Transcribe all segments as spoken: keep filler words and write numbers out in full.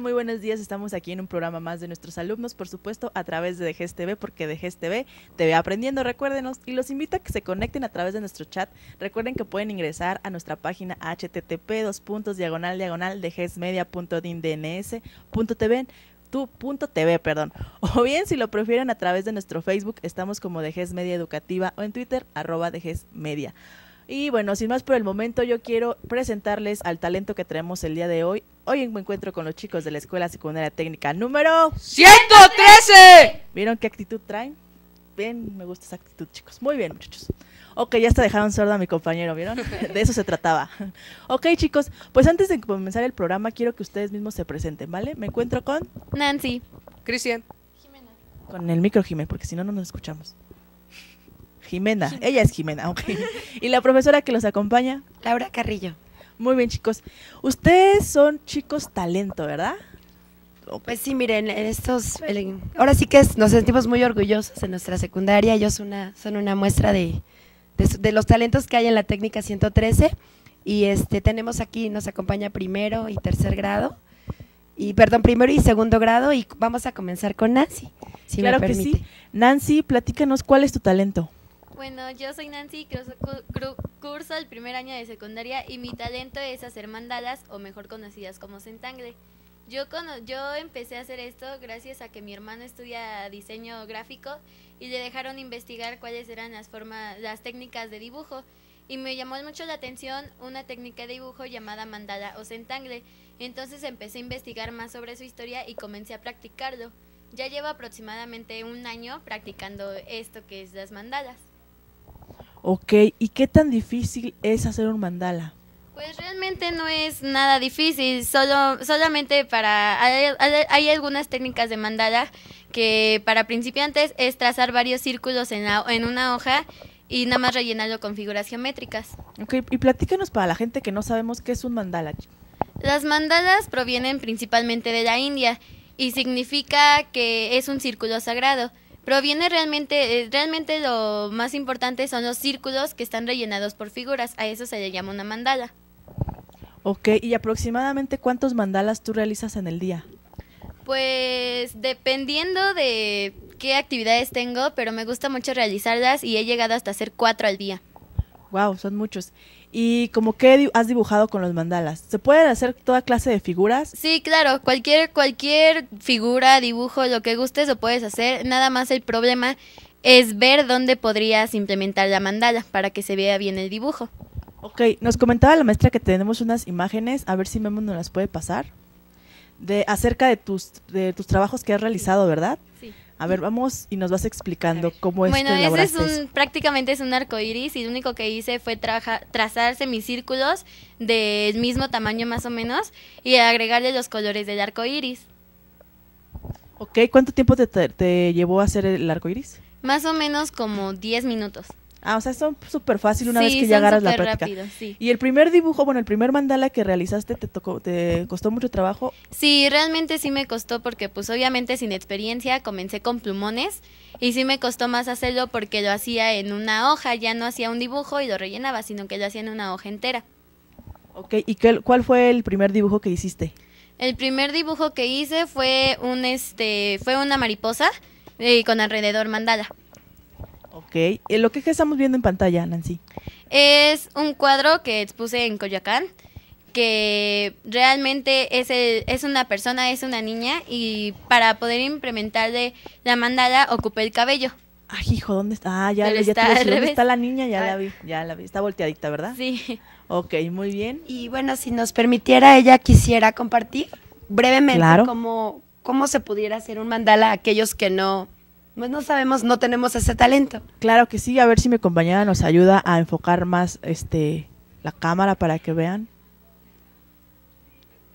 están? Muy buenos días, estamos aquí en un programa más de nuestros alumnos, por supuesto, a través de D G E S T T V, porque D G E S T T V te ve aprendiendo, recuérdenos, y los invito a que se conecten a través de nuestro chat. Recuerden que pueden ingresar a nuestra página h t t p dos puntos diagonal diagonal d g e s media punto d y n d n s punto t v tu punto t v, perdón. O bien, si lo prefieren, a través de nuestro Facebook, estamos como D G E S T Media Educativa, o en Twitter, arroba D G E S T Media. Y bueno, sin más por el momento, yo quiero presentarles al talento que traemos el día de hoy. Hoy me encuentro con los chicos de la Escuela Secundaria Técnica número ciento trece. ¿Vieron qué actitud traen? Bien, me gusta esa actitud, chicos. Muy bien, muchachos. Ok, ya hasta dejaron sordo a mi compañero, ¿vieron? De eso se trataba. Ok, chicos, pues antes de comenzar el programa, quiero que ustedes mismos se presenten, ¿vale? Me encuentro con... Nancy. Cristian. Jimena. Con el micro, Jimena, porque si no, no nos escuchamos. Jimena. Jimena, ella es Jimena, ok. Y la profesora que los acompaña, Laura Carrillo. Muy bien, chicos. Ustedes son chicos talento, ¿verdad? Okay. Pues sí, miren, estos, el, ahora sí que es, nos sentimos muy orgullosos de nuestra secundaria. Ellos una, son una muestra de, de, de los talentos que hay en la técnica ciento trece. Y este tenemos aquí, nos acompaña primero y tercer grado. Y perdón, primero y segundo grado, y vamos a comenzar con Nancy, si me permite. Claro que sí. Nancy, platícanos, ¿cuál es tu talento? Bueno, yo soy Nancy, curso el primer año de secundaria y mi talento es hacer mandalas, o mejor conocidas como Zentangle. Yo, cono yo empecé a hacer esto gracias a que mi hermano estudia diseño gráfico y le dejaron investigar cuáles eran las, formas, las técnicas de dibujo, y me llamó mucho la atención una técnica de dibujo llamada mandala o Zentangle. Entonces empecé a investigar más sobre su historia y comencé a practicarlo. Ya llevo aproximadamente un año practicando esto que es las mandalas. Ok, ¿y qué tan difícil es hacer un mandala? Pues realmente no es nada difícil, solo solamente para... Hay, hay algunas técnicas de mandala que para principiantes es trazar varios círculos en, la, en una hoja y nada más rellenarlo con figuras geométricas. Ok, y platícanos para la gente que no sabemos qué es un mandala. Las mandalas provienen principalmente de la India y significa que es un círculo sagrado. Proviene realmente, realmente lo más importante son los círculos que están rellenados por figuras, a eso se le llama una mandala. Ok, ¿y aproximadamente cuántos mandalas tú realizas en el día? Pues dependiendo de qué actividades tengo, pero me gusta mucho realizarlas y he llegado hasta hacer cuatro al día. Wow, son muchos. ¿Y como qué has dibujado con los mandalas? ¿Se pueden hacer toda clase de figuras? Sí, claro, cualquier, cualquier figura, dibujo, lo que gustes lo puedes hacer. Nada más el problema es ver dónde podrías implementar la mandala para que se vea bien el dibujo. Ok, nos comentaba la maestra que tenemos unas imágenes, a ver si Memo nos las puede pasar, de acerca de tus, de tus trabajos que has realizado, ¿verdad? Sí. A ver, vamos y nos vas explicando cómo es que elaboraste. Bueno, ese es un, prácticamente es un arco iris, y lo único que hice fue traja, trazar semicírculos del mismo tamaño más o menos y agregarle los colores del arco iris. Ok, ¿cuánto tiempo te, te, te llevó a hacer el arco iris? Más o menos como diez minutos. Ah, o sea, son súper fácil una sí, vez que ya agarras la práctica. Rápido, sí. Y el primer dibujo, bueno, el primer mandala que realizaste, ¿te tocó, te costó mucho trabajo? Sí, realmente sí me costó porque pues obviamente sin experiencia comencé con plumones y sí me costó más hacerlo porque lo hacía en una hoja, ya no hacía un dibujo y lo rellenaba, sino que lo hacía en una hoja entera. Ok, ¿y qué, cuál fue el primer dibujo que hiciste? El primer dibujo que hice fue, un, este, fue una mariposa eh, con alrededor mandala. Ok, lo que estamos viendo en pantalla, Nancy, es un cuadro que expuse en Coyoacán, que realmente es, el, es una persona, es una niña, y para poder implementarle la mandala ocupé el cabello. Ay, hijo, ¿dónde está? Ah, ya, ya está, te decía, ¿dónde está la niña? Ya ah. la vi, ya la vi, está volteadita, ¿verdad? Sí. Ok, muy bien. Y bueno, si nos permitiera, ella quisiera compartir brevemente claro. cómo, cómo se pudiera hacer un mandala a aquellos que no... Pues no sabemos, no tenemos ese talento. Claro que sí, a ver si mi compañera nos ayuda a enfocar más este la cámara para que vean.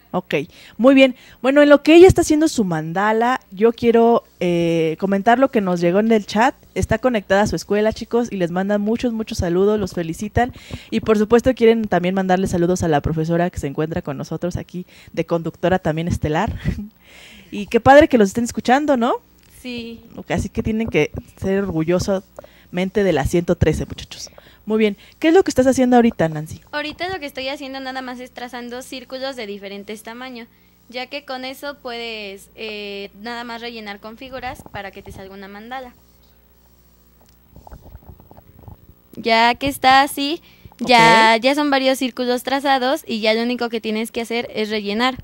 Ok, muy bien. Bueno, en lo que ella está haciendo su mandala, yo quiero eh, comentar lo que nos llegó en el chat. Está conectada a su escuela, chicos, y les mandan muchos, muchos saludos, los felicitan. Y por supuesto quieren también mandarle saludos a la profesora que se encuentra con nosotros aquí, de conductora también estelar. Y qué padre que los estén escuchando, ¿no? Sí. Okay, así que tienen que ser orgullosamente de la ciento trece, muchachos. Muy bien. ¿Qué es lo que estás haciendo ahorita, Nancy? Ahorita lo que estoy haciendo nada más es trazando círculos de diferentes tamaños. ya que con eso puedes eh, nada más rellenar con figuras para que te salga una mandala. Ya que está así, okay. ya, ya son varios círculos trazados y ya lo único que tienes que hacer es rellenar.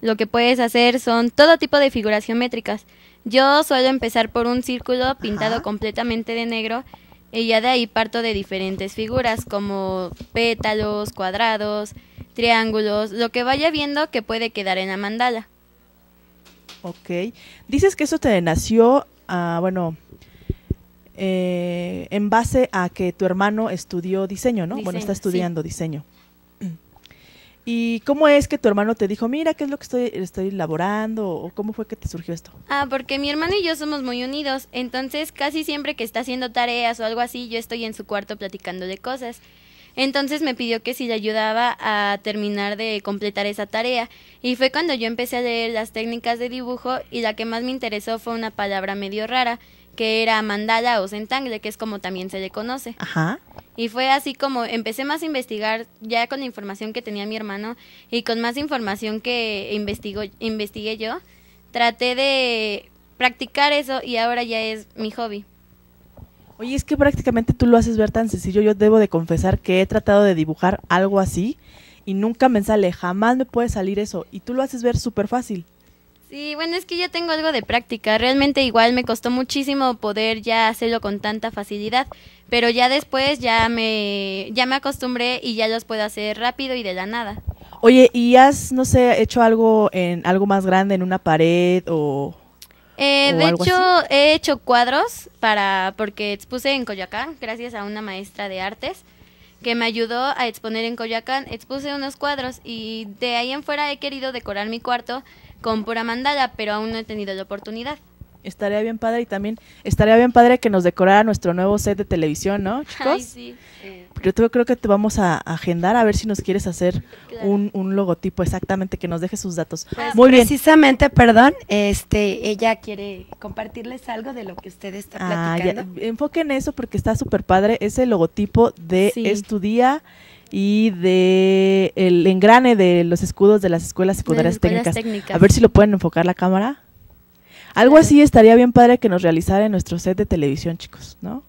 Lo que puedes hacer son todo tipo de figuras geométricas. Yo suelo empezar por un círculo pintado Ajá. completamente de negro y ya de ahí parto de diferentes figuras como pétalos, cuadrados, triángulos, lo que vaya viendo que puede quedar en la mandala. Ok. Dices que eso te nació, uh, bueno, eh, en base a que tu hermano estudió diseño, ¿no? Diseño, bueno, está estudiando sí. diseño. ¿Y cómo es que tu hermano te dijo, mira, qué es lo que estoy, estoy elaborando? ¿O cómo fue que te surgió esto? Ah, porque mi hermano y yo somos muy unidos, entonces casi siempre que está haciendo tareas o algo así, yo estoy en su cuarto platicando de cosas. Entonces me pidió que si le ayudaba a terminar de completar esa tarea. Y fue cuando yo empecé a leer las técnicas de dibujo y la que más me interesó fue una palabra medio rara, que era mandala o zentangle, que es como también se le conoce. Ajá. Y fue así como empecé más a investigar ya con la información que tenía mi hermano y con más información que investigo, investigué yo. Traté de practicar eso y ahora ya es mi hobby. Oye, es que prácticamente tú lo haces ver tan sencillo. Yo debo de confesar que he tratado de dibujar algo así y nunca me sale, jamás me puede salir eso. Y tú lo haces ver súper fácil. Sí, bueno, es que ya tengo algo de práctica. Realmente igual me costó muchísimo poder ya hacerlo con tanta facilidad, pero ya después ya me ya me acostumbré y ya los puedo hacer rápido y de la nada. Oye, ¿y has, no sé, hecho algo en algo más grande, en una pared o, eh, o de algo hecho, así? He hecho cuadros para porque expuse en Coyoacán, gracias a una maestra de artes que me ayudó a exponer en Coyoacán. Expuse unos cuadros y de ahí en fuera he querido decorar mi cuarto con pura mandala, pero aún no he tenido la oportunidad. Estaría bien padre y también estaría bien padre que nos decorara nuestro nuevo set de televisión, ¿no, chicos? Ay, sí. Eh. Yo te, creo que te vamos a agendar a ver si nos quieres hacer claro. un, un logotipo exactamente, que nos deje sus datos. Pues Muy precisamente, bien. Precisamente, perdón, este, ella quiere compartirles algo de lo que usted está ah, platicando. Ya, enfoquen eso porque está súper padre ese logotipo de sí. Estudia y de el engrane de los escudos de las escuelas secundarias las escuelas técnicas. técnicas. A ver si lo pueden enfocar la cámara. Algo claro. así estaría bien padre que nos realizara en nuestro set de televisión, chicos, ¿no?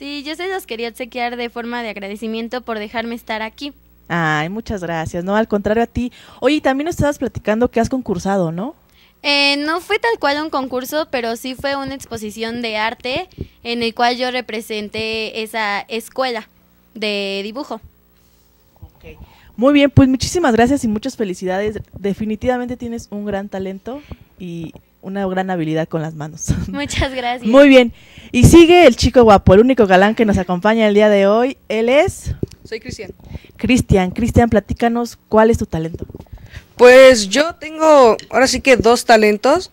Sí, yo se los quería obsequiar de forma de agradecimiento por dejarme estar aquí. Ay, muchas gracias, no, al contrario a ti. Oye, también nos estabas platicando que has concursado, ¿no? Eh, no fue tal cual un concurso, pero sí fue una exposición de arte en el cual yo representé esa escuela de dibujo. Muy bien, pues muchísimas gracias y muchas felicidades. Definitivamente tienes un gran talento y una gran habilidad con las manos. Muchas gracias. Muy bien. Y sigue el chico guapo, el único galán que nos acompaña el día de hoy. Él es... Soy Cristian. Cristian, Cristian, platícanos, ¿cuál es tu talento? Pues yo tengo, ahora sí que dos talentos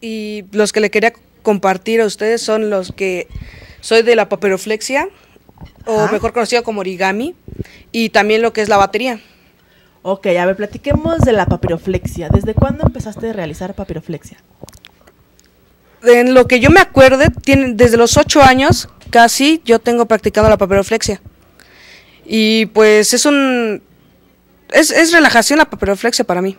y los que le quería compartir a ustedes son los que soy de la papiroflexia, o Ajá. mejor conocido como origami, y también lo que es la batería. Ok, a ver, platiquemos de la papiroflexia. ¿Desde cuándo empezaste a realizar papiroflexia? En lo que yo me acuerde, tiene, desde los ocho años casi yo tengo practicando la papiroflexia. Y pues es un... Es, es relajación la papiroflexia para mí.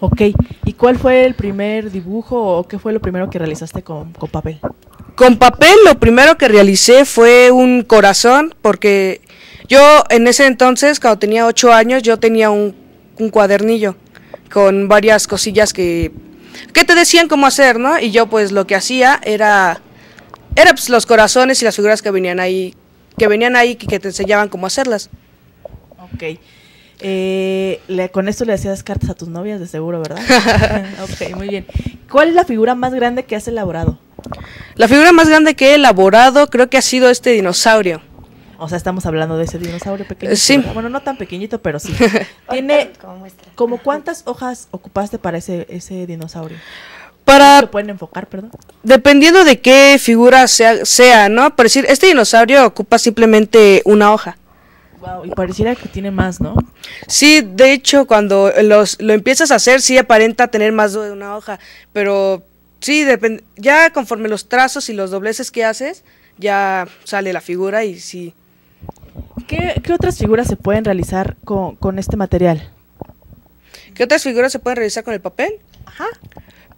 Ok, ¿y cuál fue el primer dibujo o qué fue lo primero que realizaste con, con papel? Con papel lo primero que realicé fue un corazón, porque yo en ese entonces, cuando tenía ocho años, yo tenía un, un cuadernillo con varias cosillas que, que te decían cómo hacer, ¿no? Y yo pues lo que hacía era, era pues, los corazones y las figuras que venían ahí, que venían ahí que te enseñaban cómo hacerlas. Ok. Eh, le, con esto le hacías cartas a tus novias de seguro, ¿verdad? Ok, muy bien. ¿Cuál es la figura más grande que has elaborado? La figura más grande que he elaborado creo que ha sido este dinosaurio. O sea, estamos hablando de ese dinosaurio pequeñito. Sí. Bueno, no tan pequeñito, pero sí. Tiene como cuántas hojas ocupaste para ese, ese dinosaurio. Para... ¿Lo pueden enfocar, perdón? Dependiendo de qué figura sea, sea, ¿no? Por decir, este dinosaurio ocupa simplemente una hoja. Wow, y pareciera que tiene más, ¿no? Sí, de hecho, cuando los, lo empiezas a hacer, sí aparenta tener más de una hoja, pero... Sí, depende. Ya conforme los trazos y los dobleces que haces, ya sale la figura y sí. ¿Qué, qué otras figuras se pueden realizar con, con este material? ¿Qué otras figuras se pueden realizar con el papel? Ajá.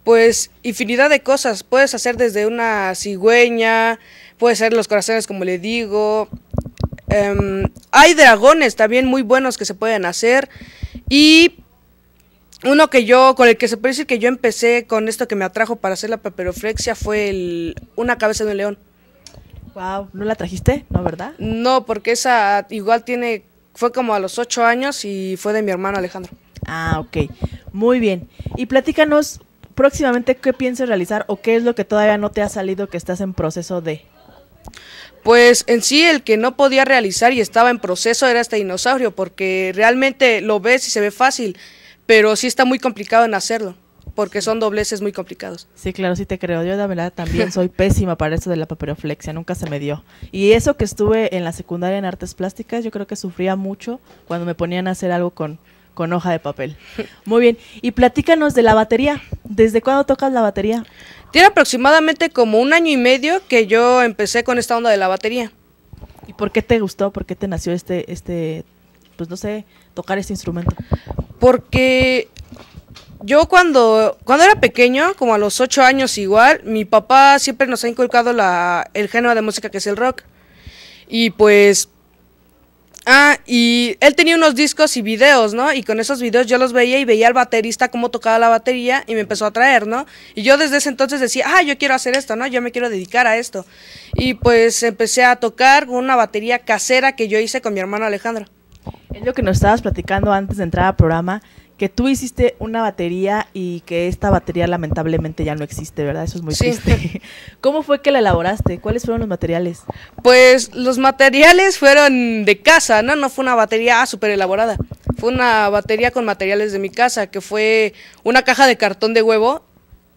Pues infinidad de cosas. Puedes hacer desde una cigüeña, puedes hacer los corazones como le digo. Um, hay dragones también muy buenos que se pueden hacer. Y uno que yo, con el que se puede decir que yo empecé con esto que me atrajo para hacer la papiroflexia fue el, una cabeza de un león. Wow, ¿no la trajiste? ¿No, verdad? No, porque esa igual tiene, fue como a los ocho años y fue de mi hermano Alejandro. Ah, ok. Muy bien. Y platícanos próximamente qué piensas realizar o qué es lo que todavía no te ha salido que estás en proceso de. Pues en sí el que no podía realizar y estaba en proceso era este dinosaurio, porque realmente lo ves y se ve fácil, pero sí está muy complicado en hacerlo. Porque son dobleces muy complicados. Sí, claro, sí te creo. Yo la verdad también soy pésima para eso de la papiroflexia, nunca se me dio. Y eso que estuve en la secundaria en artes plásticas, yo creo que sufría mucho cuando me ponían a hacer algo con, con hoja de papel. Muy bien, y platícanos de la batería. ¿Desde cuándo tocas la batería? Tiene aproximadamente como un año y medio que yo empecé con esta onda de la batería. ¿Y por qué te gustó? ¿Por qué te nació este, este pues no sé, tocar este instrumento? Porque... Yo cuando, cuando era pequeño, como a los ocho años igual, mi papá siempre nos ha inculcado la, el género de música que es el rock. Y pues, ah, y él tenía unos discos y videos, ¿no? Y con esos videos yo los veía y veía al baterista cómo tocaba la batería y me empezó a atraer, ¿no? Y yo desde ese entonces decía, ah, yo quiero hacer esto, ¿no? Yo me quiero dedicar a esto. Y pues empecé a tocar con una batería casera que yo hice con mi hermano Alejandro. Es lo que nos estabas platicando antes de entrar al programa, que tú hiciste una batería y que esta batería lamentablemente ya no existe, ¿verdad? Eso es muy sí. triste. ¿Cómo fue que la elaboraste? ¿Cuáles fueron los materiales? Pues los materiales fueron de casa, ¿no? No fue una batería ah, súper elaborada. Fue una batería con materiales de mi casa, que fue una caja de cartón de huevo.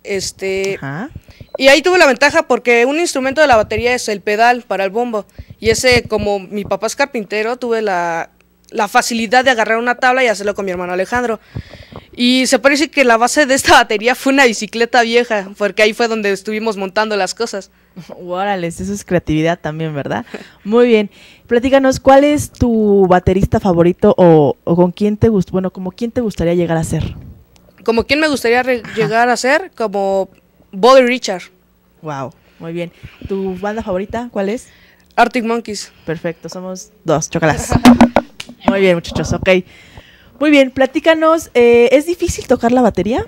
Este, Ajá. Y ahí tuve la ventaja porque un instrumento de la batería es el pedal para el bombo. Y ese, como mi papá es carpintero, tuve la... la facilidad de agarrar una tabla y hacerlo con mi hermano Alejandro. Y se parece que la base de esta batería fue una bicicleta vieja, porque ahí fue donde estuvimos montando las cosas. Órale, eso es creatividad también, ¿verdad? Muy bien. Platícanos, ¿cuál es tu baterista favorito o, o con quién te gust- bueno, como quién te gustaría llegar a ser? ¿Como quién me gustaría re- llegar a ser? Como Bobby Richard. Wow, muy bien. ¿Tu banda favorita cuál es? Arctic Monkeys. Perfecto, somos dos, chócalas. Muy bien, muchachos, ok. Muy bien, platícanos, eh, ¿es difícil tocar la batería?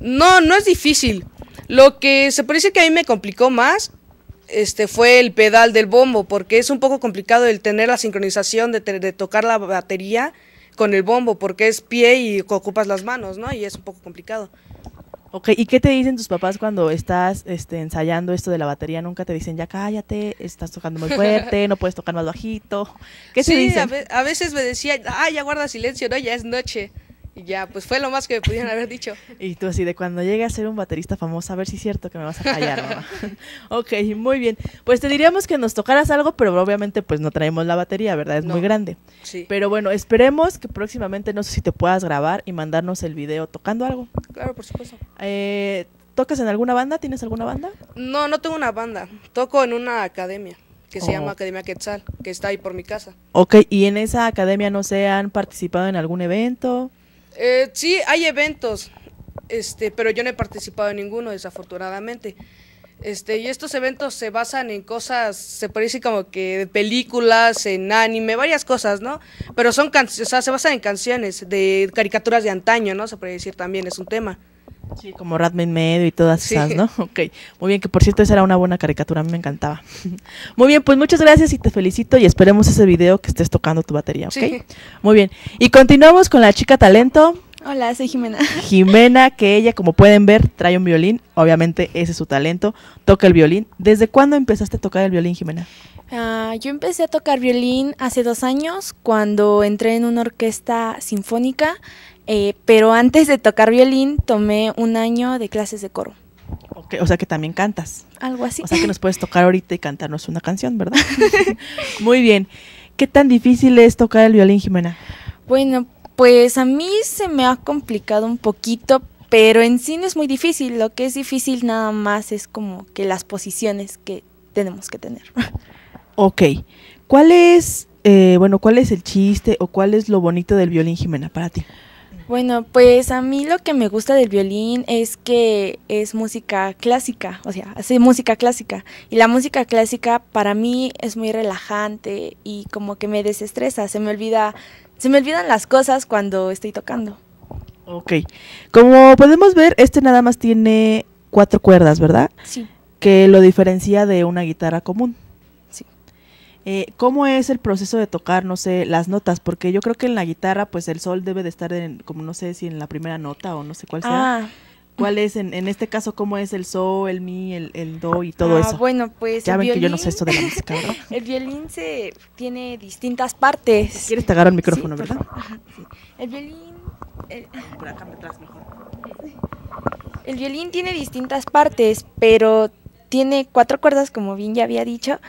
No, no es difícil. Lo que se parece que a mí me complicó más este, fue el pedal del bombo, porque es un poco complicado el tener la sincronización de, de tocar la batería con el bombo, porque es pie y ocupas las manos, ¿no? Y es un poco complicado. Ok, ¿y qué te dicen tus papás cuando estás este, ensayando esto de la batería? ¿Nunca te dicen, ya cállate, estás tocando muy fuerte, no puedes tocar más bajito? ¿Qué sí, te dicen? A, ve a veces me decían, ah, ya guarda silencio, no, ya es noche. Y ya, pues fue lo más que me pudieron haber dicho. Y tú así, de cuando llegue a ser un baterista famoso, a ver si es cierto que me vas a callar, mamá. Ok, muy bien. Pues te diríamos que nos tocaras algo, pero obviamente pues no traemos la batería, ¿verdad? Es no. muy grande. Sí. Pero bueno, esperemos que próximamente, no sé si te puedas grabar y mandarnos el video tocando algo. Claro, por supuesto. Eh, ¿Tocas en alguna banda? ¿Tienes alguna banda? No, no tengo una banda. Toco en una academia que se oh. llama Academia Quetzal, que está ahí por mi casa. Ok, ¿y en esa academia no se han participado en algún evento? Eh, sí, hay eventos, este, pero yo no he participado en ninguno, desafortunadamente. Este, y estos eventos se basan en cosas, se parece como que películas, en anime, varias cosas, ¿no? Pero son canciones, o sea, se basan en canciones de caricaturas de antaño, ¿no? Se puede decir también, es un tema. Sí, como Ratman Medio y todas sí. esas, ¿no? Ok, muy bien, que por cierto esa era una buena caricatura, a mí me encantaba. Muy bien, pues muchas gracias y te felicito y esperemos ese video que estés tocando tu batería, ¿ok? Sí. Muy bien, y continuamos con la chica talento. Hola, soy Jimena. Jimena, que ella, como pueden ver, trae un violín, obviamente ese es su talento, toca el violín. ¿Desde cuándo empezaste a tocar el violín, Jimena? Uh, yo empecé a tocar violín hace dos años, cuando entré en una orquesta sinfónica. Eh, pero antes de tocar violín, tomé un año de clases de coro. Okay, o sea que también cantas. Algo así. O sea que nos puedes tocar ahorita y cantarnos una canción, ¿verdad? Muy bien. ¿Qué tan difícil es tocar el violín, Jimena? Bueno, pues a mí se me ha complicado un poquito, pero en sí no es muy difícil. Lo que es difícil nada más es como que las posiciones que tenemos que tener. Ok. ¿Cuál es, eh, bueno, cuál es el chiste o cuál es lo bonito del violín, Jimena, para ti? Bueno, pues a mí lo que me gusta del violín es que es música clásica, o sea, hace música clásica. Y la música clásica para mí es muy relajante y como que me desestresa, se me olvida, se me olvidan las cosas cuando estoy tocando. Ok, como podemos ver, este nada más tiene cuatro cuerdas, ¿verdad? Sí. Que lo diferencia de una guitarra común. Eh, ¿Cómo es el proceso de tocar, no sé, las notas? Porque yo creo que en la guitarra, pues el sol debe de estar en, como no sé si en la primera nota o no sé cuál sea. Ah. ¿Cuál es, en, en este caso, cómo es el sol, el mi, el, el do y todo ah, eso? Bueno, pues ya el ven violín, que yo no sé esto de la música, ¿no? El violín se tiene distintas partes. ¿Quieres te agarrar el micrófono, sí, verdad? Sí. El violín... El... Por acá atrás mejor. El violín tiene distintas partes, pero tiene cuatro cuerdas, como bien ya había dicho.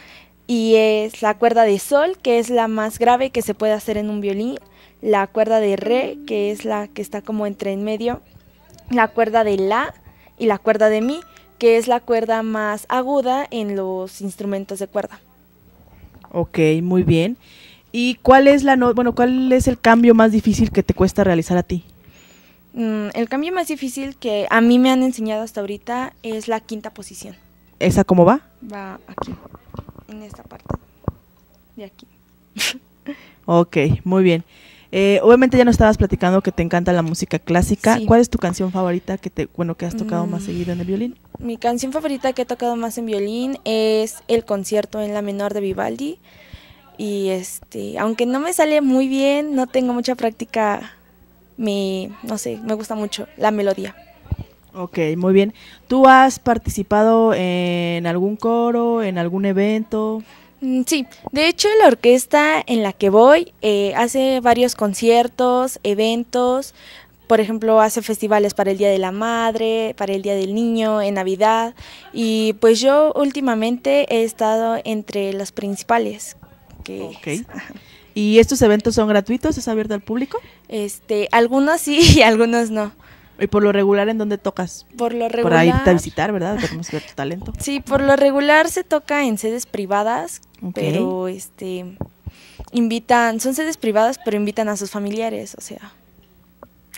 Y es la cuerda de sol, que es la más grave que se puede hacer en un violín, la cuerda de re, que es la que está como entre en medio, la cuerda de la y la cuerda de mi, que es la cuerda más aguda en los instrumentos de cuerda. Ok, muy bien. ¿Y cuál es la no- bueno, cuál es el cambio más difícil que te cuesta realizar a ti? Mm, el cambio más difícil que a mí me han enseñado hasta ahorita es la quinta posición. ¿Esa cómo va? Va aquí. En esta parte de aquí. Ok, muy bien. Eh, obviamente ya nos estabas platicando que te encanta la música clásica. Sí. ¿Cuál es tu canción favorita que te, bueno, que has tocado mm. más seguido en el violín? Mi canción favorita que he tocado más en violín es el concierto en la menor de Vivaldi. Y este, aunque no me sale muy bien, no tengo mucha práctica, me, no sé, me gusta mucho la melodía. Ok, muy bien. ¿Tú has participado en algún coro, en algún evento? Sí, de hecho la orquesta en la que voy eh, hace varios conciertos, eventos, por ejemplo hace festivales para el Día de la Madre, para el Día del Niño, en Navidad, y pues yo últimamente he estado entre los principales. Que okay. es, ¿Y estos eventos son gratuitos? ¿Es abierto al público? Este, algunos sí y algunos no. ¿Y por lo regular en dónde tocas? Por lo regular... Por ahí te visitar, ¿verdad? Podemos ver tu talento. Sí, por lo regular se toca en sedes privadas, okay. pero este invitan... Son sedes privadas, pero invitan a sus familiares, o sea,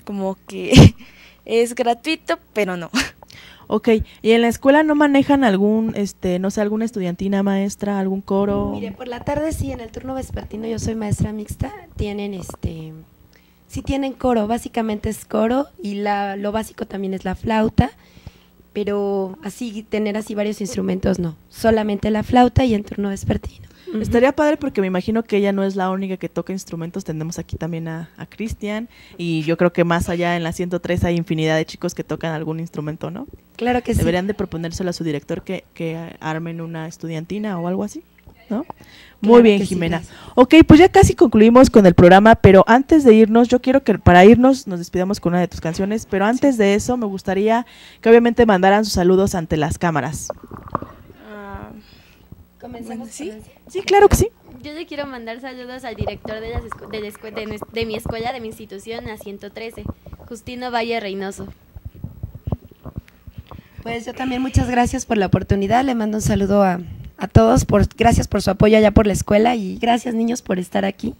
como que es gratuito, pero no. Ok, ¿y en la escuela no manejan algún, este, no sé, alguna estudiantina, maestra, algún coro? Mire, por la tarde sí, en el turno vespertino, yo soy maestra mixta, tienen este... Sí tienen coro, básicamente es coro y la, lo básico también es la flauta, pero así tener así varios instrumentos no, solamente la flauta y el turno vespertino. Uh-huh. Estaría padre porque me imagino que ella no es la única que toca instrumentos, tenemos aquí también a, a Cristian y yo creo que más allá en la ciento tres hay infinidad de chicos que tocan algún instrumento, ¿no? Claro que sí. Deberían de proponérselo a su director que, que armen una estudiantina o algo así, ¿no? Muy bien, Jimena. Ok, pues ya casi concluimos con el programa, pero antes de irnos, yo quiero que para irnos nos despidamos con una de tus canciones, pero antes de eso me gustaría que obviamente mandaran sus saludos ante las cámaras. Uh, ¿Comenzamos? ¿Sí? Sí, claro que sí. Yo le quiero mandar saludos al director de, las escu de, la escu de, de mi escuela, de mi institución, la ciento trece, Justino Valle Reynoso. Pues yo también muchas gracias por la oportunidad, le mando un saludo a... A todos, por, gracias por su apoyo allá por la escuela y gracias niños por estar aquí.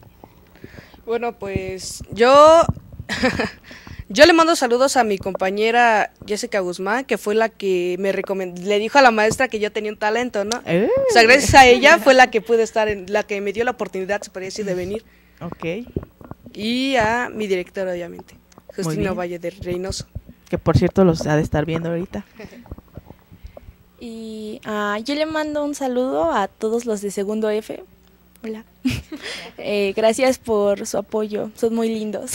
Bueno, pues yo, yo le mando saludos a mi compañera Jessica Guzmán, que fue la que me recomendó, le dijo a la maestra que yo tenía un talento, ¿no? Eh. O sea, gracias a ella fue la que pude estar, en, la que me dio la oportunidad, se podría decir, de venir. Ok. Y a mi director, obviamente, Justino Valle de Reynoso. Que por cierto los ha de estar viendo ahorita. Y uh, yo le mando un saludo a todos los de segundo F. Hola. eh, gracias por su apoyo, son muy lindos.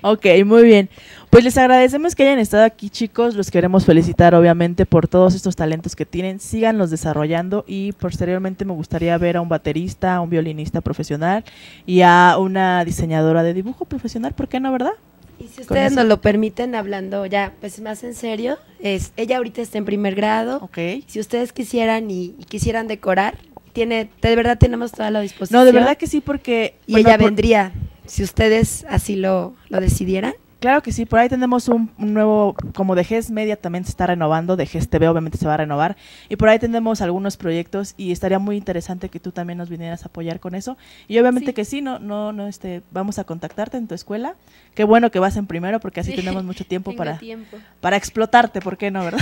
Ok, muy bien. Pues les agradecemos que hayan estado aquí, chicos. Los queremos felicitar, obviamente, por todos estos talentos que tienen. Síganlos desarrollando y posteriormente me gustaría ver a un baterista, a un violinista profesional y a una diseñadora de dibujo profesional. ¿Por qué no, verdad? Y si ustedes nos lo permiten, hablando ya pues más en serio, es ella ahorita está en primer grado, okay. Si ustedes quisieran y, y quisieran decorar, tiene de verdad tenemos toda la disposición. No, de verdad que sí, porque… Y bueno, ella por... vendría, si ustedes así lo, lo decidieran, Claro que sí, por ahí tenemos un, un nuevo, como D G E S T Media también se está renovando, D G E S T T V obviamente se va a renovar, y por ahí tenemos algunos proyectos y estaría muy interesante que tú también nos vinieras a apoyar con eso. Y obviamente sí. que sí, no, no, no, este, vamos a contactarte en tu escuela. Qué bueno que vas en primero porque así sí. tenemos mucho tiempo para, tiempo para explotarte, ¿por qué no, verdad?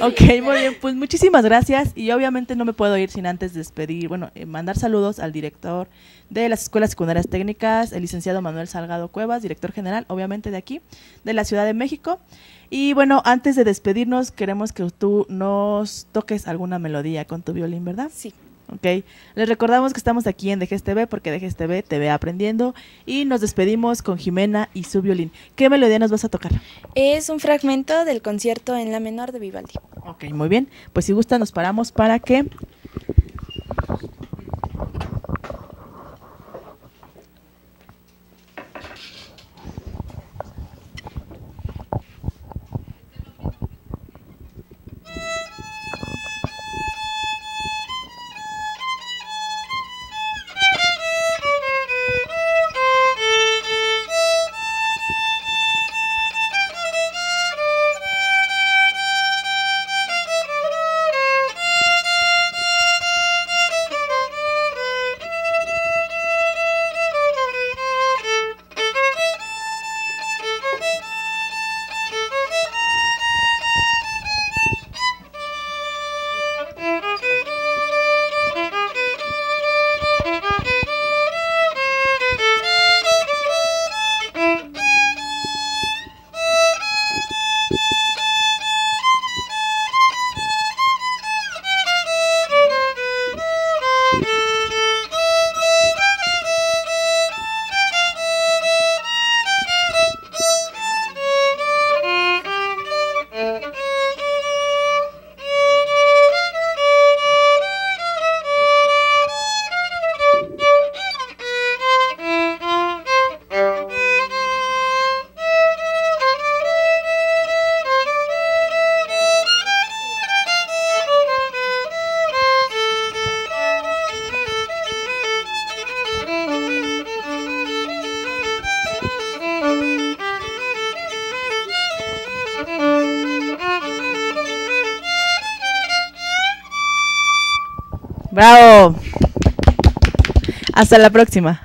Ok, muy bien, pues muchísimas gracias y obviamente no me puedo ir sin antes despedir, bueno, eh, mandar saludos al director de las Escuelas Secundarias Técnicas, el licenciado Manuel Salgado Cuevas, director general, obviamente de aquí, de la Ciudad de México. Y bueno, antes de despedirnos, queremos que tú nos toques alguna melodía con tu violín, ¿verdad? Sí. Ok, les recordamos que estamos aquí en D G E S T T V, porque D G E S T T V te ve aprendiendo, y nos despedimos con Jimena y su violín. ¿Qué melodía nos vas a tocar? Es un fragmento del concierto en la menor de Vivaldi. Ok, muy bien, pues si gusta nos paramos para que... ¡Bravo! Hasta la próxima.